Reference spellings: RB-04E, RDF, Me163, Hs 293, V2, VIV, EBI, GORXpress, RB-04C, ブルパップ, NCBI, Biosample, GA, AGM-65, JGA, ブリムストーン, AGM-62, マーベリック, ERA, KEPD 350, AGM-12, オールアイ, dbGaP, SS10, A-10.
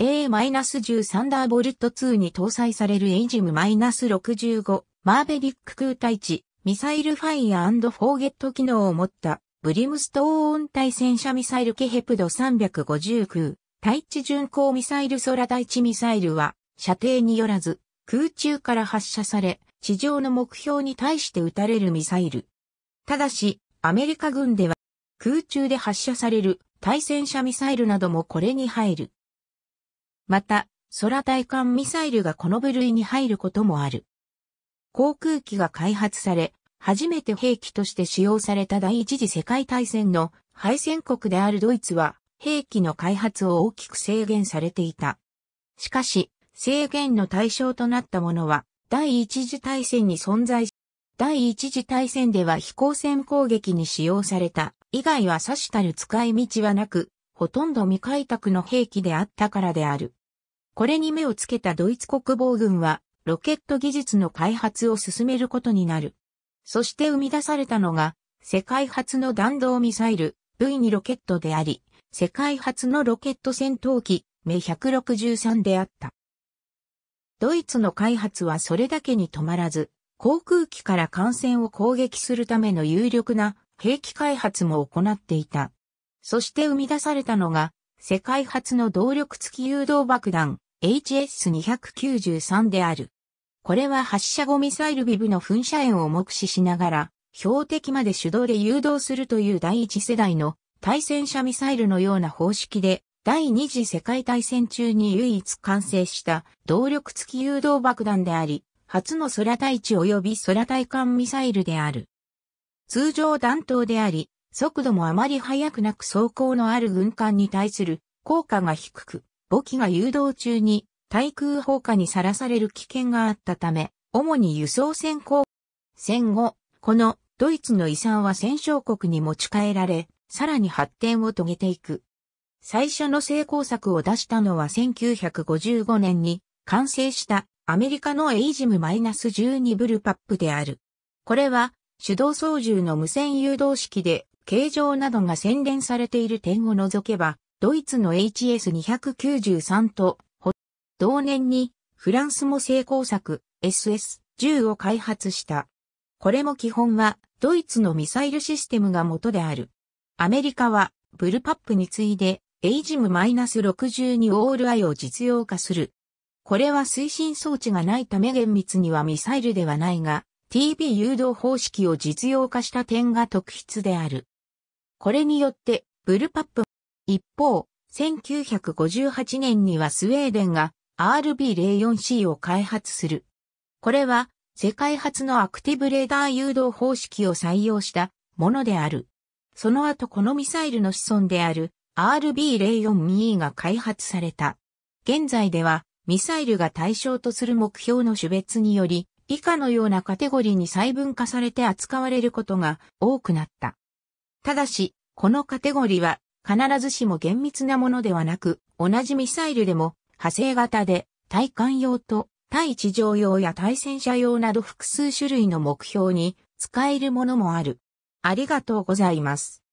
A-10 Thunderbolt-2 に搭載される AGM-65 マーベリック空対地ミサイルファイア&フォーゲット機能を持ったブリムストーン対戦車ミサイルKEPD 350対地巡航ミサイル空対地ミサイルは射程によらず空中から発射され地上の目標に対して撃たれるミサイル。ただしアメリカ軍では空中で発射される対戦車ミサイルなどもこれに入る。また空対艦ミサイルがこの部類に入ることもある。航空機が開発され初めて兵器として使用された第一次世界大戦の敗戦国であるドイツは兵器の開発を大きく制限されていた。しかし制限の対象となったものは第一次大戦に存在し、第一次大戦では飛行船攻撃に使用された以外はさしたる使い道はなく、ほとんど未開拓の兵器であったからである。これに目をつけたドイツ国防軍はロケット技術の開発を進めることになる。そして生み出されたのが、世界初の弾道ミサイル、V2 ロケットであり、世界初のロケット戦闘機、Me163であった。ドイツの開発はそれだけに止まらず、航空機から艦船を攻撃するための有力な兵器開発も行っていた。そして生み出されたのが、世界初の動力付き誘導爆弾、Hs293である。これは発射後ミサイルVIVの噴射煙を目視しながら、標的まで手動で誘導するという第一世代の対戦車ミサイルのような方式で、第二次世界大戦中に唯一完成した動力付き誘導爆弾であり、初の空対地及び空対艦ミサイルである。通常弾頭であり、速度もあまり速くなく装甲のある軍艦に対する効果が低く、母機が誘導中に、対空砲火にさらされる危険があったため、主に輸送船攻。戦後、このドイツの遺産は戦勝国に持ち帰られ、さらに発展を遂げていく。最初の成功作を出したのは1955年に完成したアメリカの AGM-12 ブルパップである。これは手動操縦の無線誘導式で形状などが洗練されている点を除けば、ドイツの Hs293 と、同年にフランスも成功作 SS10 を開発した。これも基本はドイツのミサイルシステムが元である。アメリカはブルパップに次いで AGM-62 オールアイを実用化する。これは推進装置がないため厳密にはミサイルではないが TB 誘導方式を実用化した点が特筆である。これによってブルパップ一方、1958年にはスウェーデンがRB-04C を開発する。これは世界初のアクティブレーダー誘導方式を採用したものである。その後このミサイルの子孫である RB-04E が開発された。現在ではミサイルが対象とする目標の種別により以下のようなカテゴリーに細分化されて扱われることが多くなった。ただし、このカテゴリーは必ずしも厳密なものではなく、同じミサイルでも派生型で対艦用と対地上用や対戦車用など複数種類の目標に使えるものもある。ありがとうございます。